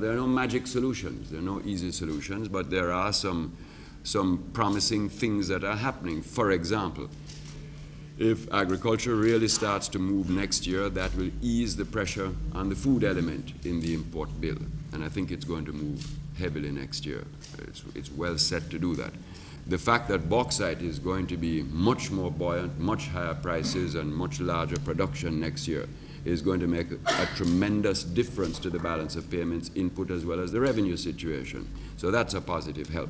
There are no magic solutions, there are no easy solutions, but there are some promising things that are happening. For example, if agriculture really starts to move next year, that will ease the pressure on the food element in the import bill. And I think it's going to move heavily next year. It's well set to do that. The fact that bauxite is going to be much more buoyant, much higher prices, and much larger production next year is going to make a tremendous difference to the balance of payments input as well as the revenue situation. So that's a positive help.